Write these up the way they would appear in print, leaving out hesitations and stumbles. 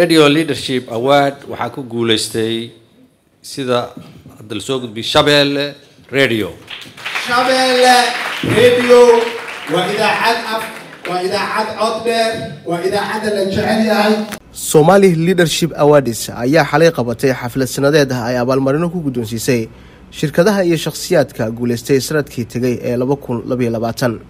Radio Leadership Award waxaa ku guuleystay sida dal soo gudbi Shabelle Radio. Shabelle Radio waa idaacad af waa idaacad codbeer waa idaacadda la jecel yahay. Somali Leadership Awards ayaa xalay qabatay xaflad sanadeed ah ay abaalmarino ku guddoonsiisay shirkadaha iyo shakhsiyaadka guuleystay sanadkii tagay ee 2022.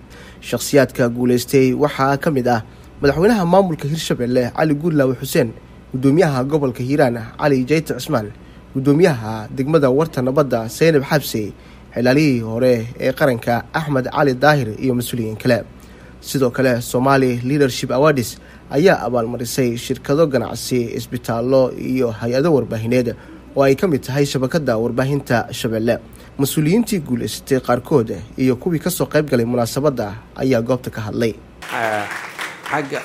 Shakhsiyaadka guuleystay waxaa ka mid ah madaxweynaha maamulka Hirshabelle Cali Guurlaawe Xuseen, gudoomiyaha gobolka Hiiraan Cali Jayte Cismaan, gudoomiyaha degmada Warta Nabadda Saynab Xabsi, xilaalihii hore ee qaranka Axmed Cali Daahir iyo mas'uuliyiin kale. Sidoo kale Somali Leadership Awards ayaa abaalmarisay shirkado ganacsi, isbitaallo iyo hay-ado warbaahineed oo ay ka mid tahay shabakadda warbaahinta Shabelle. Mas'uuliyiintii guuleystay qaarkood iyo kuwii ka soo qayb galay munaasabadda ayaa goobta ka hadlay.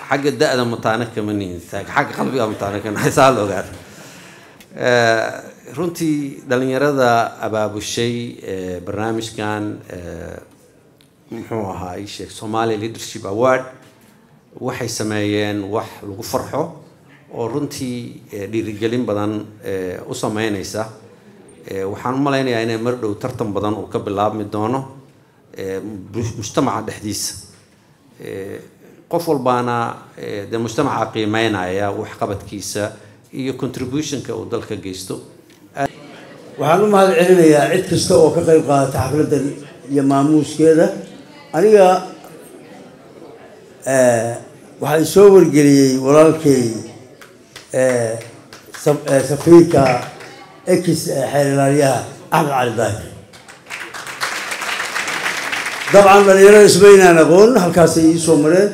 حاجة ده أنا متعنك كمانين حاجة قلبي متعنك أنا حسال وقعد رنتي دلني رضا أبا أبو الشي برنامج كان محوها إيش Somali Leadership Award وحي سمايين وح لغفرحه ورنتي لرجالين بدن أسماين إيسا وحنو ملاين يعني مرد وترتم بدن وقبل لعب مدانه مجتمع الحديث قفل بانا ده مجتمع قيمين عيا وحقبة كيسة هي contribution كأودل كجيستو. وحنو هذا علنا يا عد كستو وكقيقة تحفلة يا ماموس كذا أنا وحنصور جري ورالكي سفيكا إكس حيرانية أحق على ذلك. طبعا من يريس بيننا نقول هالكاسي سمرة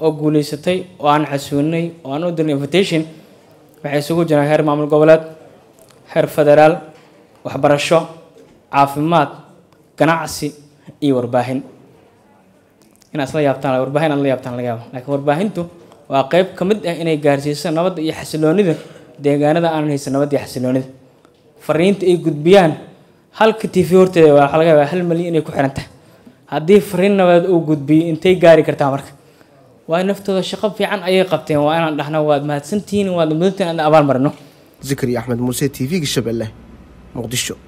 أو جوليستي وأنا حسوني وأنا ودني invitation بحيسوق جنا هير معمول قبلات هير فدرال وحبر الشو عافمات كناعسي يورباهن إن أصلا يابتنا يورباهن الله يابتنا لجوا لكن يورباهن تو واقعب كمد إني جارسيسة نبض يحسلوني ذا ديجانا ذا أنا هيس نبض يحسلوني فرينت إيه جد بيان هل كتيفيورت ولا حلقة هل مليء إنك حرنته هدي فرينا واد وجود بي أنتي جاري كرتامرك ونفط الشقب في عن أي قبتين وأنا نحنا واد ما سنتين واد مدتين أنا أبى مرنه ذكري أحمد موسى تي في الشبلة مقدشو.